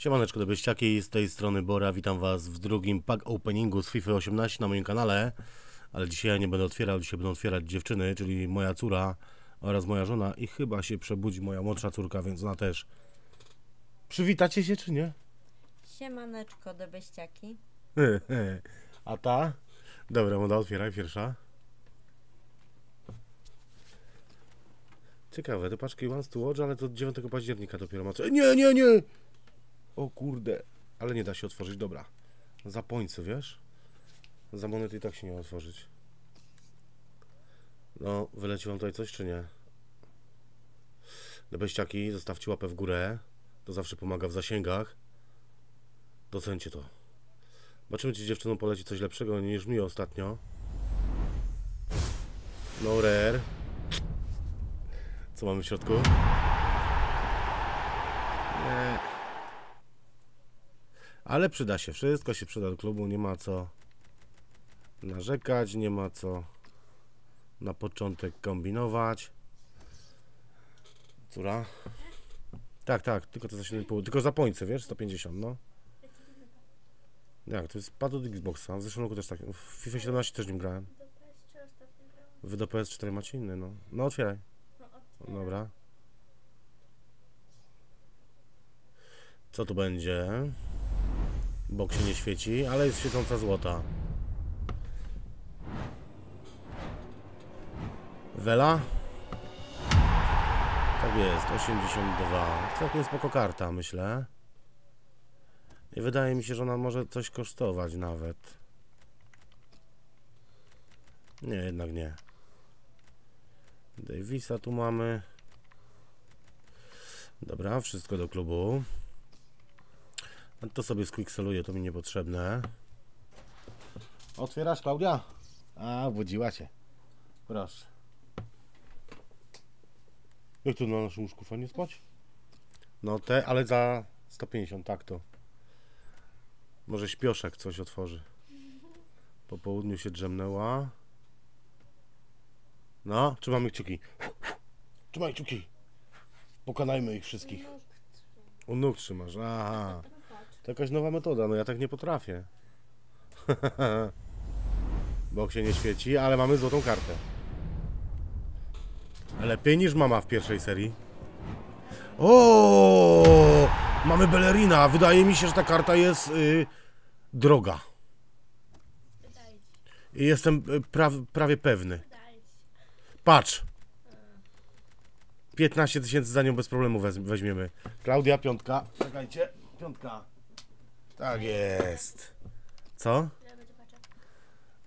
Siemaneczko dobyściaki, z tej strony Bora, witam was w drugim pack openingu z FIFA 18 na moim kanale. Ale dzisiaj ja nie będę otwierał, dzisiaj będą otwierać dziewczyny, czyli moja córa oraz moja żona. I chyba się przebudzi moja młodsza córka, więc ona też. Przywitacie się czy nie? Siemaneczko dobyściaki. A ta? Dobra, młoda, otwieraj pierwsza. Ciekawe, te paczki One's to Watch, ale to od 9 października dopiero ma co... Nie! O kurde, ale nie da się otworzyć, dobra. Za pońcy, wiesz? Za monety i tak się nie da otworzyć. No, wyleci wam tutaj coś, czy nie? Dobyściaki, zostawcie łapę w górę. To zawsze pomaga w zasięgach. Docencie to. Zobaczymy, czy dziewczynom poleci coś lepszego niż mi ostatnio. No rare. Co mamy w środku? Nie. Ale przyda się, wszystko się przyda do klubu, nie ma co narzekać, nie ma co na początek kombinować. Córa? Tak, tylko to za 7,5, tylko za pońce, wiesz, 150, no. Jak, to jest pad od Xboxa, w zeszłym roku też tak, w FIFA 17 też nim grałem. Wy do PS4 macie inny, no. No otwieraj. Dobra. Co tu będzie? Bok się nie świeci, ale jest świecąca złota. Wela? Tak jest, 82. Całkiem spoko karta, myślę. I wydaje mi się, że ona może coś kosztować nawet. Nie, jednak nie. Davisa tu mamy. Dobra, wszystko do klubu. A to sobie squixeluję, to mi niepotrzebne. Otwierasz, Klaudia? A, budziła się. Proszę. Jak to na naszym łóżku fajnie spać? No te, ale za 150, tak to. Może śpioszek coś otworzy. Po południu się drzemnęła. No, trzymamy kciuki. Trzymaj kciuki. Pokonajmy ich wszystkich. U nóg trzymasz, aha. To jakaś nowa metoda, no ja tak nie potrafię. Bok się nie świeci, ale mamy złotą kartę. Lepiej niż mama w pierwszej serii. O, mamy Bellerina. Wydaje mi się, że ta karta jest droga. I jestem prawie pewny. Patrz! 15 tysięcy za nią bez problemu weźmiemy. Klaudia, piątka. Czekajcie, piątka. Tak jest. Co?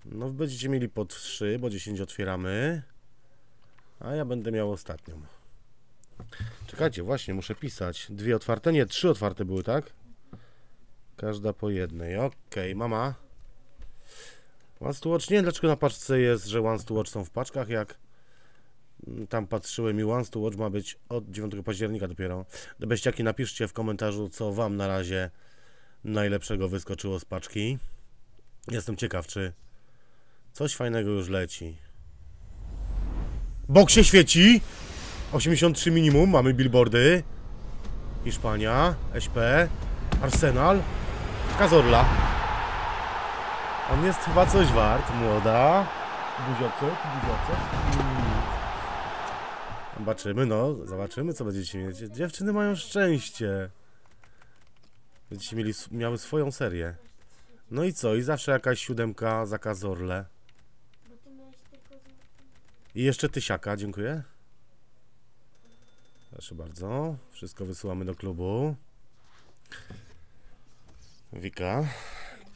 No będziecie mieli po 3, bo 10 otwieramy. A ja będę miał ostatnią. Czekajcie, właśnie, muszę pisać. 2 otwarte? Nie, 3 otwarte były, tak? Każda po jednej. Okej, mama. One's to Watch? Nie, dlaczego na paczce jest, że One's to Watch są w paczkach, jak... Tam patrzyłem i One's to Watch ma być od 9 października dopiero. Dobyściaki, napiszcie w komentarzu, co wam na razie najlepszego wyskoczyło z paczki. Jestem ciekaw, czy coś fajnego już leci. Bok się świeci! 83 minimum, mamy billboardy. Hiszpania, SP, Arsenal, Cazorla. On jest chyba coś wart, młoda. Buziocek. Zobaczymy, no, zobaczymy, co będziecie mieć. Dziewczyny mają szczęście. Będziecie miały swoją serię. No i co? I zawsze jakaś 7 za Cazorlę. I jeszcze tysiaka, dziękuję. Proszę bardzo. Wszystko wysyłamy do klubu. Wika.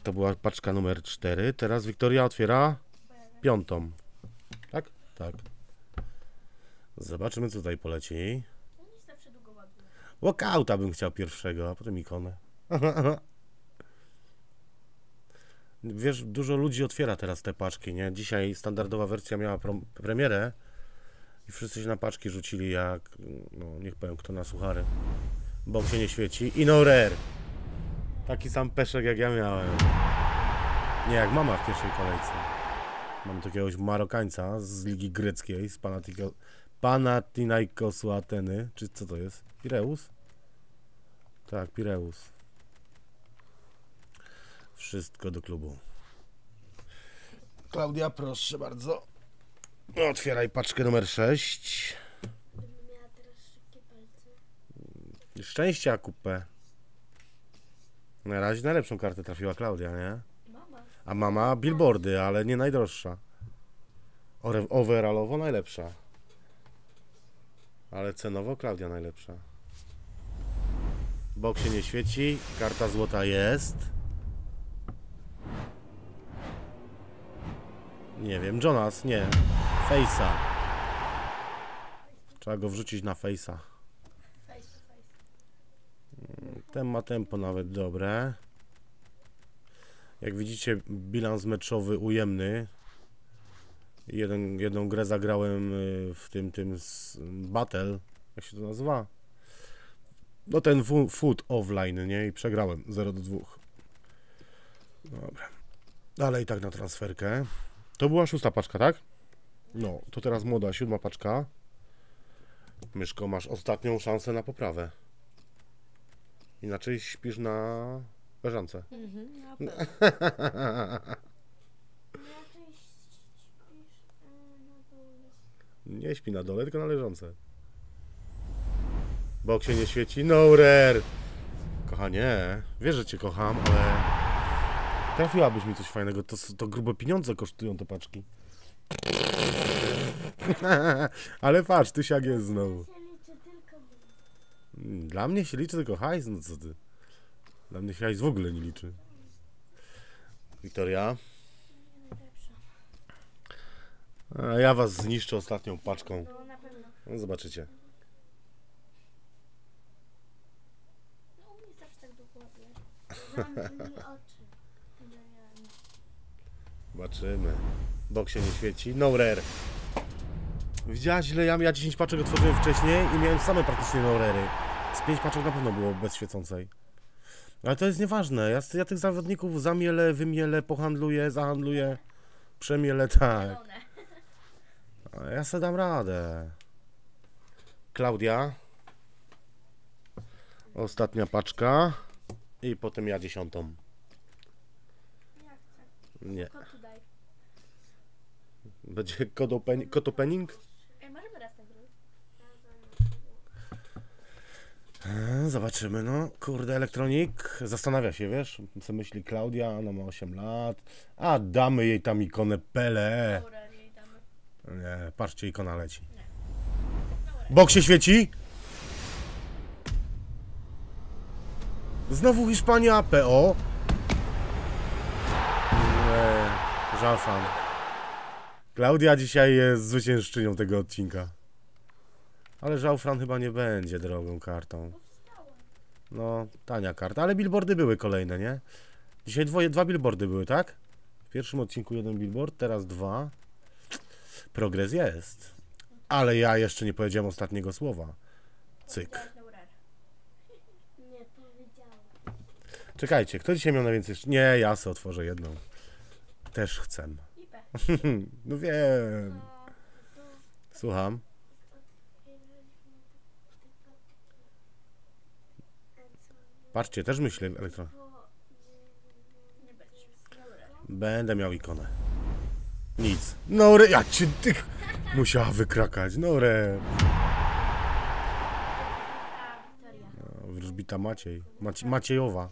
To była paczka numer 4. Teraz Wiktoria otwiera 5. Tak? Tak. Zobaczymy, co tutaj poleci. Walkouta bym chciał pierwszego, a potem ikonę. Wiesz, dużo ludzi otwiera teraz te paczki, nie? Dzisiaj standardowa wersja miała premierę i wszyscy się na paczki rzucili jak... No, niech powiem, kto na suchary. Bok się nie świeci. I no rare! Taki sam peszek, jak ja miałem. Nie, jak mama w pierwszej kolejce. Mam takiegoś Marokańca z Ligi Greckiej, z Panathinaikosu Ateny. Czy co to jest? Piraeus? Tak, Piraeus. Wszystko do klubu. Klaudia, proszę bardzo. Otwieraj paczkę numer 6. Miała teraz szybkie palce. Szczęścia kupę. Na razie najlepszą kartę trafiła Klaudia, nie? Mama. A mama billboardy, ale nie najdroższa. Overallowo najlepsza. Ale cenowo Klaudia najlepsza. Bok się nie świeci, karta złota jest. Nie wiem, Jonas, nie. Face'a. Trzeba go wrzucić na Face'a. Ten ma tempo nawet dobre. Jak widzicie, bilans meczowy ujemny. Jedną grę zagrałem w tym battle, jak się to nazywa? No ten food offline, nie? I przegrałem 0-2. Dobra. Dalej tak na transferkę. To była 6. paczka, tak? No, to teraz młoda 7. paczka. Myszko, masz ostatnią szansę na poprawę. Inaczej śpisz na leżance. Mhm, na pewno. Nie śpi na dole, tylko na leżące. Bok się nie świeci. No rare! Kochanie, wiesz, że cię kocham, ale trafiłabyś mi coś fajnego. To grube pieniądze kosztują te paczki. Ale patrz, tysiak jest znowu. Dla mnie się liczy tylko hajs, no co ty? Dla mnie się hajs w ogóle nie liczy. Wiktoria? A ja was zniszczę ostatnią paczką. No, zobaczycie. No, nie zawsze tak dokładnie. Zobaczymy. Bok się nie świeci. No rare. Widziałaś, ile ja 10 paczek otworzyłem wcześniej i miałem same praktycznie no rare'y. Z 5 paczek na pewno było bez świecącej. Ale to jest nieważne. Ja tych zawodników zamielę, wymielę, pohandluję, zahandluję, przemielę, tak. Ja sobie dam radę. Klaudia. Ostatnia paczka. I potem ja 10. Nie. Będzie kotopening? Zobaczymy, no. Kurde, elektronik. Zastanawia się, wiesz? Co myśli Klaudia? Ona ma 8 lat. A damy jej tam ikonę Pele. Nie, patrzcie, ikona leci. Bok się świeci. Znowu Hiszpania, PO. Nie, żal fan. Klaudia dzisiaj jest zwyciężczynią tego odcinka. Ale żał Fran chyba nie będzie drogą kartą. No, tania karta, ale billboardy były kolejne, nie? Dzisiaj dwa billboardy były, tak? W pierwszym odcinku jeden billboard, teraz 2. Progres jest. Ale ja jeszcze nie powiedziałem ostatniego słowa. Cyk. Czekajcie, kto dzisiaj miał najwięcej? Nie, ja sobie otworzę jedną. Też chcę. No wiem. Słucham. Patrzcie, też myślę elektron. Będę miał ikonę. Nic. No re... Ja cię tych... Musiała wykrakać. No re... Wróżbita Maciej. Maciejowa.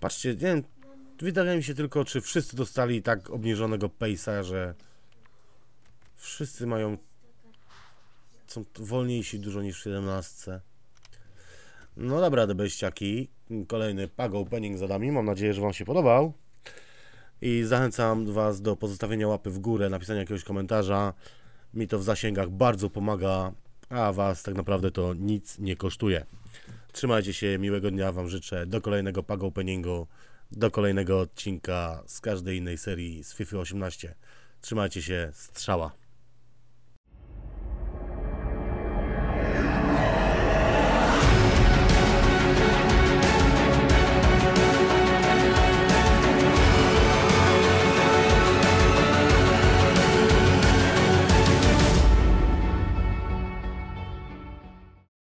Patrzcie, nie wiem, wydaje mi się tylko, czy wszyscy dostali tak obniżonego pejsa, że... Wszyscy mają... Są wolniejsi dużo niż w 17. No dobra, debeściaki. Kolejny pack opening za nami. Mam nadzieję, że wam się podobał. I zachęcam was do pozostawienia łapy w górę, napisania jakiegoś komentarza. Mi to w zasięgach bardzo pomaga, a was tak naprawdę to nic nie kosztuje. Trzymajcie się, miłego dnia wam życzę. Do kolejnego pack openingu, do kolejnego odcinka z każdej innej serii z FIFA 18. Trzymajcie się, strzała!